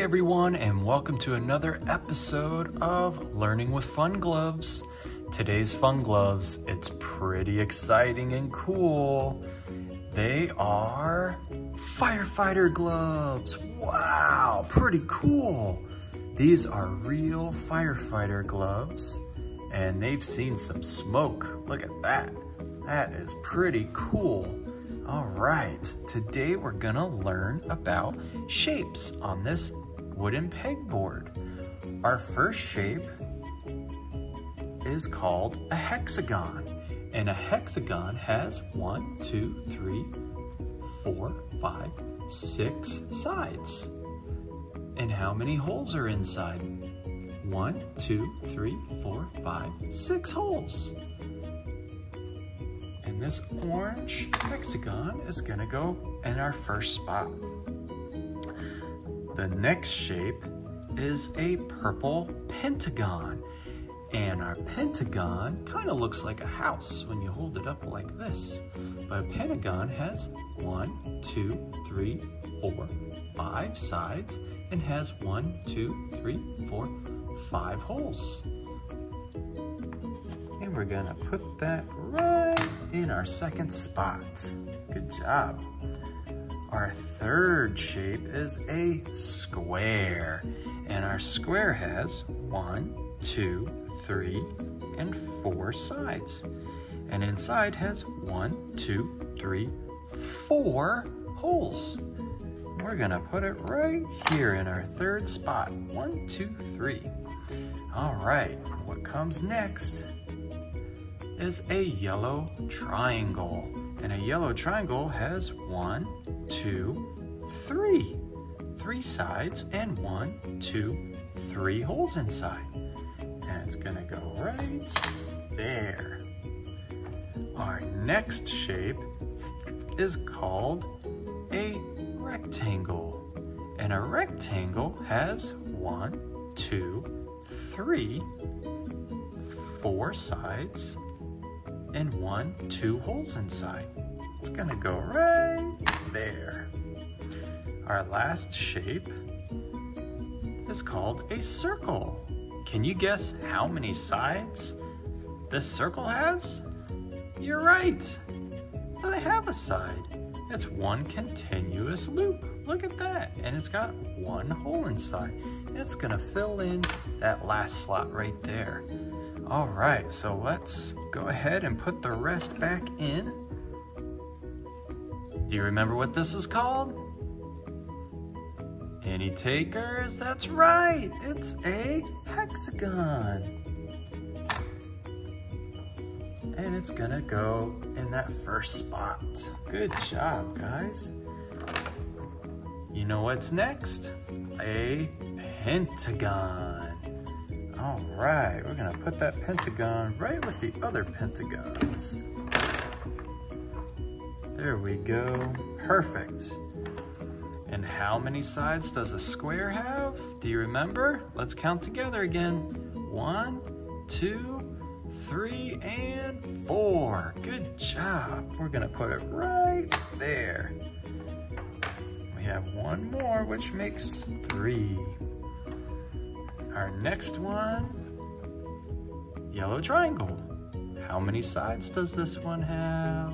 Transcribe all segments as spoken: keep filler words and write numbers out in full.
Hey everyone, and welcome to another episode of Learning with FunGloves. Today's FunGloves, it's pretty exciting and cool. They are firefighter gloves. Wow, pretty cool. These are real firefighter gloves, and they've seen some smoke. Look at that. That is pretty cool. All right, today we're gonna learn about shapes on this wooden pegboard. Our first shape is called a hexagon, and a hexagon has one, two, three, four, five, six sides. And how many holes are inside? One, two, three, four, five, six holes. And this orange hexagon is gonna go in our first spot. The next shape is a purple pentagon. And our pentagon kind of looks like a house when you hold it up like this. But a pentagon has one, two, three, four, five sides, and has one, two, three, four, five holes. And we're gonna put that right in our second spot. Good job. Our third shape is a square. And our square has one, two, three, and four sides. And inside has one, two, three, four holes. We're gonna put it right here in our third spot. One, two, three. All right, what comes next is a yellow triangle. And a yellow triangle has one, two, three. Three sides and one, two, three holes inside. And it's gonna go right there. Our next shape is called a rectangle. And a rectangle has one, two, three, four sides, and one, two holes inside. It's gonna go right there. Our last shape is called a circle. Can you guess how many sides this circle has? You're right, they have a side. It's one continuous loop. Look at that, and it's got one hole inside. It's gonna fill in that last slot right there. All right, so let's go ahead and put the rest back in. Do you remember what this is called? Any takers? That's right, it's a hexagon. And it's gonna go in that first spot. Good job, guys. You know what's next? A pentagon. All right, we're gonna put that pentagon right with the other pentagons. There we go, perfect. And how many sides does a square have? Do you remember? Let's count together again. One, two, three, and four. Good job. We're gonna put it right there. We have one more, which makes three. Our next one, yellow triangle. How many sides does this one have?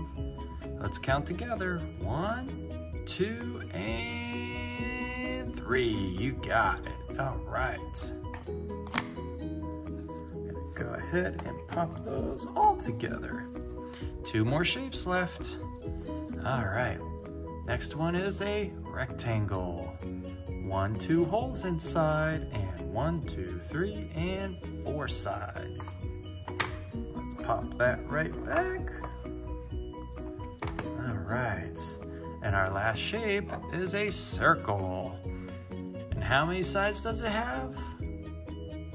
Let's count together. One, two, and three. You got it. All right. I'm gonna go ahead and pop those all together. Two more shapes left. All right. Next one is a rectangle. One, two holes inside, and one, two, three, and four sides. Let's pop that right back. All right, and our last shape is a circle. And how many sides does it have?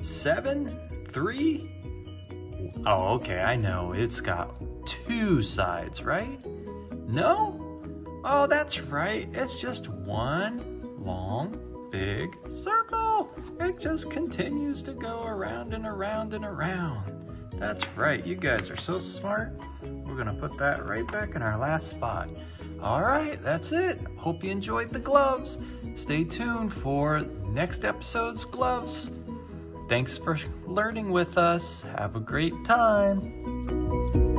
Seven, three? Oh, okay, I know, it's got two sides, right? No? Oh, that's right, it's just one long, big circle. It just continues to go around and around and around. That's right, you guys are so smart. We're gonna put that right back in our last spot. All right, that's it. Hope you enjoyed the gloves. Stay tuned for next episode's gloves. Thanks for learning with us. Have a great time.